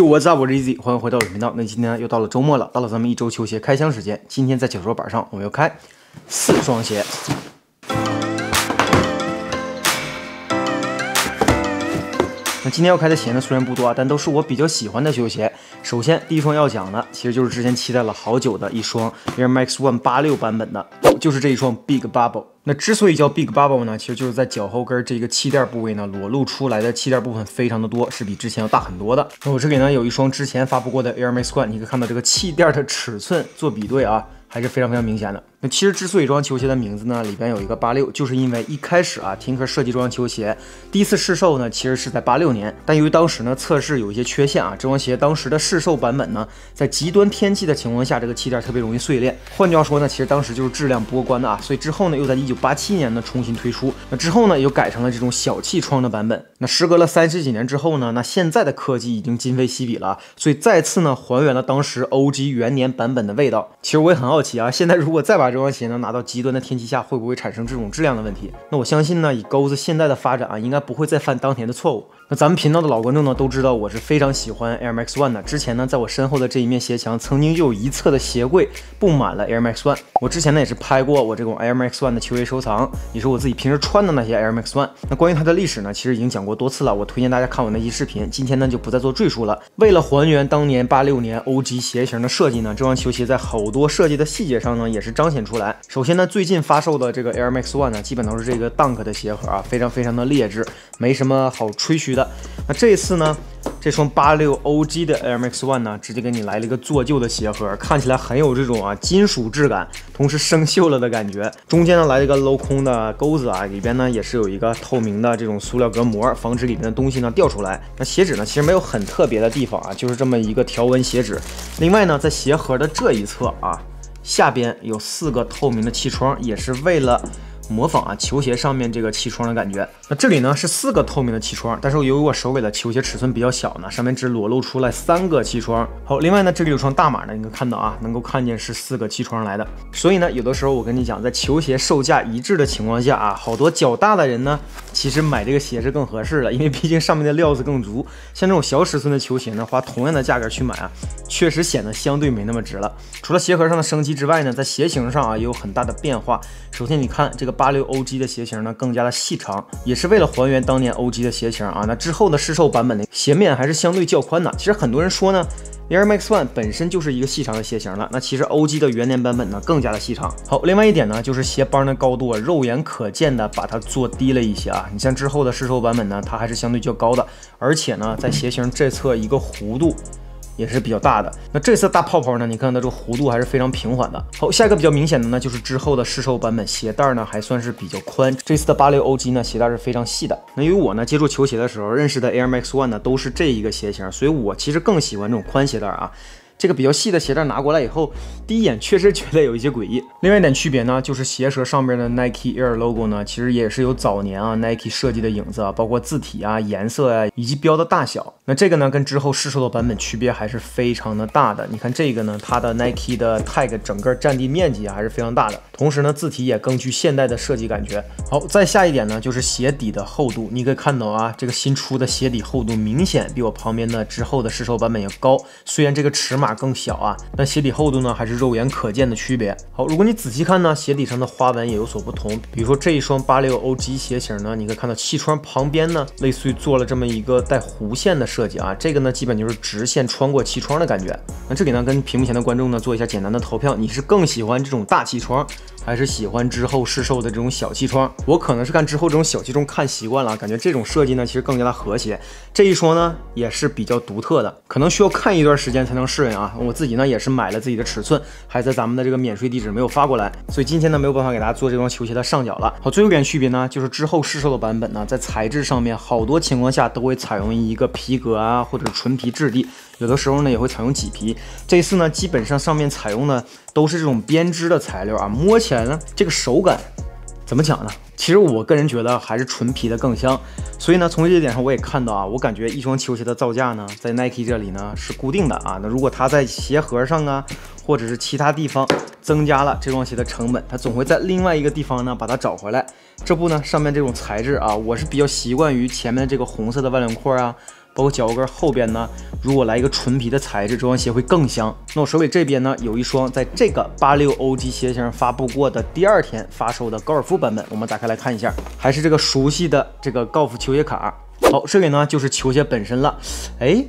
What's up， 我是 Easy， 欢迎回到我的频道。那今天又到了周末了，到了咱们一周球鞋开箱时间。今天在解说板上，我们要开4双鞋。那今天要开的鞋呢，虽然不多啊，但都是我比较喜欢的球鞋。首先第一双要讲的，其实就是之前期待了好久的一双 Air Max 1 86版本的，就是这一双 Big Bubble。那之所以叫 Big Bubble 呢，其实就是在脚后跟这个气垫部位呢裸露出来的气垫部分非常的多，是比之前要大很多的。那我这里呢有一双之前发布过的 Air Max 1， 你可以看到这个气垫的尺寸做比对啊，还是非常明显的。那其实之所以这双球鞋的名字呢，里边有一个86，就是因为一开始啊，Tinker设计这双球鞋，第一次试售呢，其实是在86年，但由于当时呢测试有一些缺陷啊，这双鞋当时的试售版本呢，在极端天气的情况下，这个气垫特别容易碎裂。换句话说呢，其实当时就是质量不过关的啊，所以之后呢，又在1987年呢重新推出。那之后呢，又改成了这种小气窗的版本。那时隔了30几年之后呢，那现在的科技已经今非昔比了，所以再次呢还原了当时 OG 元年版本的味道。其实我也很好奇啊，现在如果再把这双鞋呢拿到极端的天气下，会不会产生这种质量的问题？那我相信呢，以钩子现在的发展啊，应该不会再犯当年的错误。那咱们频道的老观众呢都知道，我是非常喜欢 Air Max 1 的。之前呢，在我身后的这一面鞋墙，曾经就有一侧的鞋柜布满了 Air Max 1。我之前呢也是拍过我这种 Air Max 1 的球鞋收藏，也是我自己平时穿的那些 Air Max 1。那关于它的历史呢，其实已经讲过多次了，我推荐大家看我那期视频，今天呢就不再做赘述了。为了还原当年86年 OG 鞋型的设计呢，这双球鞋在好多设计的细节上呢也是彰显出来。首先呢，最近发售的这个 Air Max 1 呢，基本都是这个 Dunk 的鞋盒啊，非常的劣质，没什么好吹嘘的。那这次呢，这双86 OG 的 Air Max 1 呢，直接给你来了一个做旧的鞋盒，看起来很有这种啊金属质感，同时生锈了的感觉。中间呢来了一个镂空的钩子啊，里边呢也是有一个透明的这种塑料隔膜，防止里面的东西呢掉出来。那鞋趾呢其实没有很特别的地方啊，就是这么一个条纹鞋趾。另外呢，在鞋盒的这一侧啊，下边有4个透明的气窗，也是为了模仿啊球鞋上面这个气窗的感觉。那这里呢是4个透明的气窗，但是由于我手里的球鞋尺寸比较小呢，上面只裸露出来3个气窗。好，另外呢这里有双大码呢，你可以看到啊，能够看见是4个气窗来的。所以呢，有的时候我跟你讲，在球鞋售价一致的情况下啊，好多脚大的人呢，其实买这个鞋是更合适的，因为毕竟上面的料子更足。像这种小尺寸的球鞋呢，花同样的价格去买啊，确实显得相对没那么值了。除了鞋盒上的升级之外呢，在鞋型上啊也有很大的变化。首先你看这个86 OG 的鞋型呢更加的细长，也是为了还原当年 OG 的鞋型啊。那之后的试售版本的鞋面还是相对较宽的。其实很多人说呢，Air Max 1 本身就是一个细长的鞋型了，那其实 OG 的元年版本呢更加的细长。好，另外一点呢，就是鞋帮的高度啊，肉眼可见的把它做低了一些啊。你像之后的试售版本呢，它还是相对较高的，而且呢，在鞋型这侧一个弧度也是比较大的。那这次大泡泡呢，你看它这个弧度还是非常平缓的。好，下一个比较明显的呢，就是之后的试售版本鞋带呢还算是比较宽，这次的86 OG 呢鞋带是非常细的。那因为我呢接触球鞋的时候认识的 Air Max 1 呢都是这一个鞋型，所以我其实更喜欢这种宽鞋带啊。这个比较细的鞋带拿过来以后，第一眼确实觉得有一些诡异。另外一点区别呢，就是鞋舌上面的 Nike Air logo 呢，其实也是有早年啊 Nike 设计的影子啊，包括字体啊、颜色啊以及标的大小。那这个呢，跟之后试售的版本区别还是非常的大的。你看这个呢，它的 Nike 的 tag 整个占地面积还是非常大的，同时呢，字体也更具现代的设计感觉。好，再下一点呢，就是鞋底的厚度，你可以看到啊，这个新出的鞋底厚度明显比我旁边的之后的试售版本要高，虽然这个尺码更小啊，但鞋底厚度呢还是肉眼可见的区别。好，如果你仔细看呢，鞋底上的花纹也有所不同。比如说这一双86 OG 鞋型呢，你可以看到气窗旁边呢，类似于做了这么一个带弧线的设计啊，这个呢基本就是直线穿过气窗的感觉。那这里呢，跟屏幕前的观众呢做一下简单的投票，你是更喜欢这种大气窗，还是喜欢之后试售的这种小气窗？我可能是看之后这种小气窗看习惯了，感觉这种设计呢其实更加的和谐。这一双呢也是比较独特的，可能需要看一段时间才能适应啊。我自己呢也是买了自己的尺寸，还在咱们的这个免税地址没有发过来，所以今天呢没有办法给大家做这双球鞋的上脚了。好，最后一点区别呢，就是之后试售的版本呢，在材质上面好多情况下都会采用一个皮革啊或者纯皮质地，有的时候呢也会采用麂皮。这一次呢基本上上面采用的都是这种编织的材料啊，摸起来呢这个手感怎么讲呢，其实我个人觉得还是纯皮的更香。所以呢，从这一点上我也看到啊，我感觉一双球鞋的造价呢，在 Nike 这里呢是固定的啊。那如果它在鞋盒上啊，或者是其他地方增加了这双鞋的成本，它总会在另外一个地方呢把它找回来。这不呢，上面这种材质啊，我是比较习惯于前面这个红色的万两块啊，包括脚后跟后边呢，如果来一个纯皮的材质，这双鞋会更香。那我手里这边呢有一双在这个86 OG 鞋型发布过的第二天发售的高尔夫版本，我们打开来看一下，还是这个熟悉的这个高尔夫球鞋卡。好，这个呢就是球鞋本身了。哎，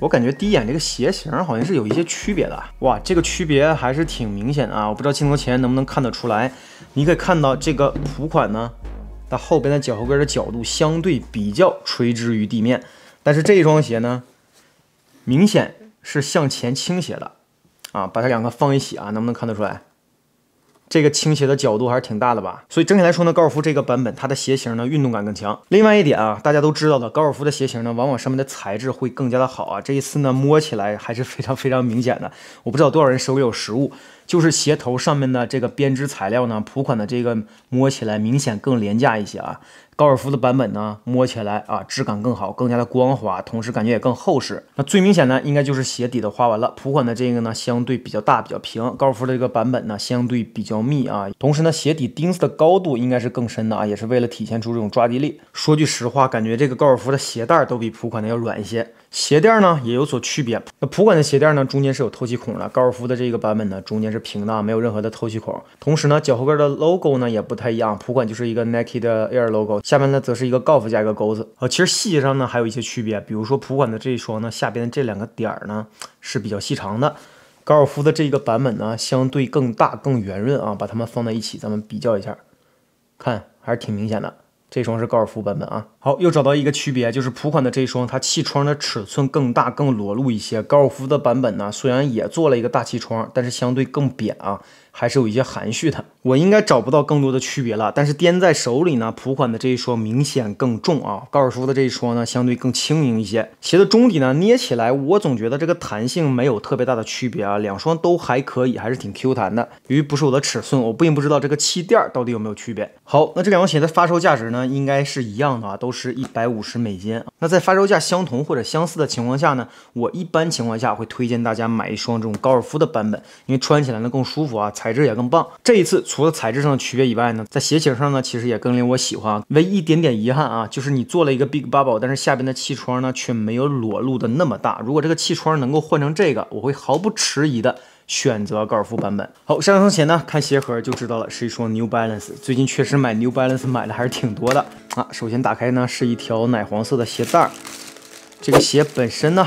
我感觉第一眼这个鞋型好像是有一些区别的。哇，这个区别还是挺明显啊！我不知道镜头前能不能看得出来，你可以看到这个普款呢。 它后边的脚后跟的角度相对比较垂直于地面，但是这一双鞋呢，明显是向前倾斜的，啊，把它两个放一起啊，能不能看得出来？这个倾斜的角度还是挺大的吧？所以整体来说呢，高尔夫这个版本它的鞋型呢运动感更强。另外一点啊，大家都知道的，高尔夫的鞋型呢，往往上面的材质会更加的好啊。这一次呢，摸起来还是非常明显的。我不知道多少人手里有实物。 就是鞋头上面的这个编织材料呢，普款的这个摸起来明显更廉价一些啊。高尔夫的版本呢，摸起来啊质感更好，更加的光滑，同时感觉也更厚实。那最明显的应该就是鞋底的花纹了。普款的这个呢相对比较大，比较平；高尔夫的这个版本呢相对比较密啊。同时呢，鞋底钉子的高度应该是更深的啊，也是为了体现出这种抓地力。说句实话，感觉这个高尔夫的鞋带都比普款的要软一些。 鞋垫呢也有所区别，那普款的鞋垫呢中间是有透气孔的，高尔夫的这个版本呢中间是平的，没有任何的透气孔。同时呢，脚后跟的 logo 呢也不太一样，普款就是一个 Nike 的 Air logo， 下面呢则是一个 golf 加一个钩子。其实细节上呢还有一些区别，比如说普款的这一双呢下边这两个点儿呢是比较细长的，高尔夫的这个版本呢相对更大更圆润啊，把它们放在一起咱们比较一下，看还是挺明显的。 这双是高尔夫版本啊，好，又找到一个区别，就是普款的这一双，它气窗的尺寸更大、更裸露一些。高尔夫的版本呢，虽然也做了一个大气窗，但是相对更扁啊，还是有一些含蓄的。我应该找不到更多的区别了，但是掂在手里呢，普款的这一双明显更重啊，高尔夫的这一双呢，相对更轻盈一些。鞋的中底呢，捏起来我总觉得这个弹性没有特别大的区别啊，两双都还可以，还是挺 Q 弹的。由于不是我的尺寸，我并不知道这个气垫到底有没有区别。好，那这两双鞋的发售价值呢？ 应该是一样的啊，都是$150。那在发售价相同或者相似的情况下呢，我一般情况下会推荐大家买一双这种高尔夫的版本，因为穿起来呢更舒服啊，材质也更棒。这一次除了材质上的区别以外呢，在鞋型上呢，其实也更令我喜欢啊。唯一点遗憾啊，就是你做了一个 Big Bubble， 但是下边的气窗呢却没有裸露的那么大。如果这个气窗能够换成这个，我会毫不迟疑的 选择高尔夫版本。好，上一双鞋呢，看鞋盒就知道了，是一双 New Balance。最近确实买 New Balance 买的还是挺多的啊。首先打开呢是一条奶黄色的鞋带，这个鞋本身呢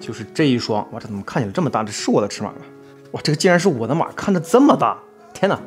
就是这一双。哇，这怎么看起来这么大？这是我的尺码吗？哇，这个竟然是我的码，看着这么大！天哪，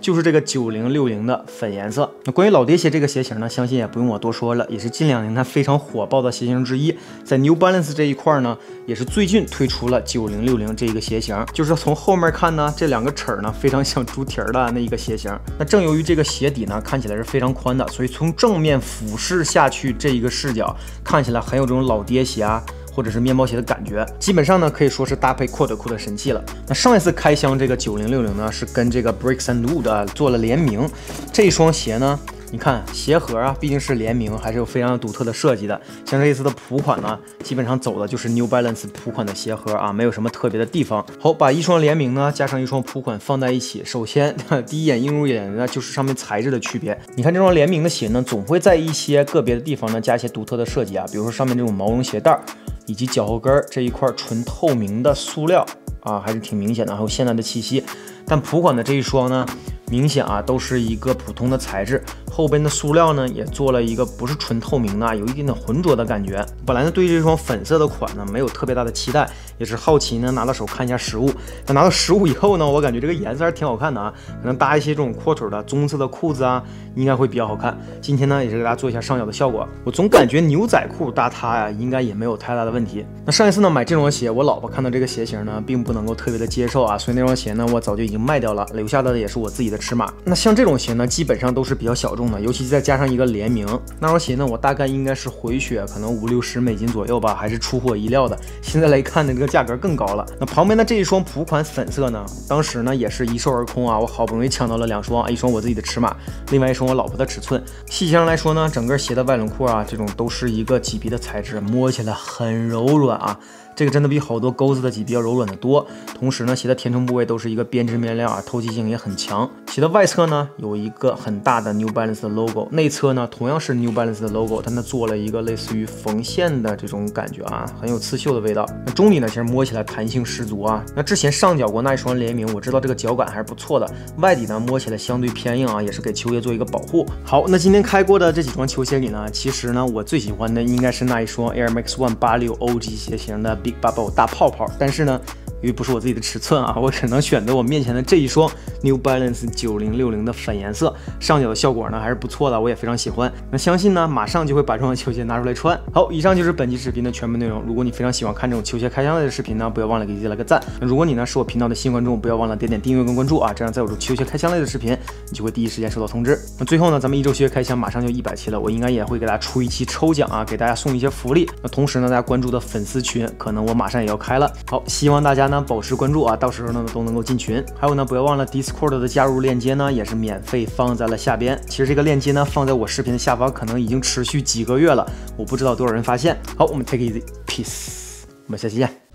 就是这个9060的粉颜色。那关于老爹鞋这个鞋型呢，相信也不用我多说了，也是近两年它非常火爆的鞋型之一。在 New Balance 这一块呢， 也是最近推出了9060这一个鞋型，就是从后面看呢，这两个齿呢非常像猪蹄儿的那一个鞋型。那正由于这个鞋底呢看起来是非常宽的，所以从正面俯视下去这一个视角看起来很有这种老爹鞋啊或者是面包鞋的感觉。基本上呢可以说是搭配阔腿裤的神器了。那上一次开箱这个9060呢是跟这个 Bricks and Wood 做了联名，这一双鞋呢。 你看鞋盒啊，毕竟是联名，还是有非常独特的设计的。像这一次的普款呢，基本上走的就是 New Balance 普款的鞋盒啊，没有什么特别的地方。好，把一双联名呢加上一双普款放在一起，首先第一眼映入眼的就是上面材质的区别。你看这双联名的鞋呢，总会在一些个别的地方呢加一些独特的设计啊，比如说上面这种毛绒鞋带，以及脚后跟这一块纯透明的塑料啊，还是挺明显的，还有现代的气息。但普款的这一双呢， 明显啊，都是一个普通的材质，后边的塑料呢也做了一个不是纯透明的，有一点点浑浊的感觉。本来呢对这双粉色的款呢没有特别大的期待，也是好奇呢拿到手看一下实物。那拿到实物以后呢，我感觉这个颜色还是挺好看的啊，可能搭一些这种阔腿的棕色的裤子啊，应该会比较好看。今天呢也是给大家做一下上脚的效果。我总感觉牛仔裤搭它呀，应该也没有太大的问题。那上一次呢买这双鞋，我老婆看到这个鞋型呢，并不能够特别的接受啊，所以那双鞋呢我早就已经卖掉了，留下的也是我自己的 尺码，那像这种鞋呢，基本上都是比较小众的，尤其再加上一个联名，那双鞋呢，我大概应该是回血，可能$50-$60左右吧，还是出乎我意料的。现在来看呢，这个价格更高了。那旁边的这一双普款粉色呢，当时呢也是一售而空啊，我好不容易抢到了两双，一双我自己的尺码，另外一双我老婆的尺寸。细节上来说呢，整个鞋的外轮廓啊，这种都是一个麂皮的材质，摸起来很柔软啊。这个真的比好多钩子的底比较柔软的多。同时呢，鞋的填充部位都是一个编织面料啊，透气性也很强。鞋的外侧呢有一个很大的 New Balance 的 logo， 内侧呢同样是 New Balance 的 logo， 但它做了一个类似于缝线的这种感觉啊，很有刺绣的味道。那中底呢，其实摸起来弹性十足啊。那之前上脚过那一双联名，我知道这个脚感还是不错的。外底呢摸起来相对偏硬啊，也是给球鞋做一个保护。好，那今天开过的这几双球鞋里呢，其实呢我最喜欢的应该是那一双 Air Max 1 86 OG 鞋型的 Big Bubble 大泡泡，但是呢。 因为不是我自己的尺寸啊，我只能选择我面前的这一双 New Balance 9060的粉颜色，上脚的效果呢还是不错的，我也非常喜欢。那相信呢，马上就会把这双球鞋拿出来穿。好，以上就是本期视频的全部内容。如果你非常喜欢看这种球鞋开箱类的视频呢，不要忘了给自己来个赞。那如果你呢是我频道的新观众，不要忘了点点订阅跟关注啊，这样在我球鞋开箱类的视频，你就会第一时间收到通知。那最后呢，咱们一周球鞋开箱马上就100期了，我应该也会给大家出一期抽奖啊，给大家送一些福利。那同时呢，大家关注的粉丝群，可能我马上也要开了。好，希望大家 呢保持关注啊，到时候呢都能够进群。还有呢，不要忘了 Discord 的加入链接呢，也是免费放在了下边。其实这个链接呢放在我视频的下方，可能已经持续几个月了，我不知道多少人发现。好，我们 take it easy，peace， 我们下期见。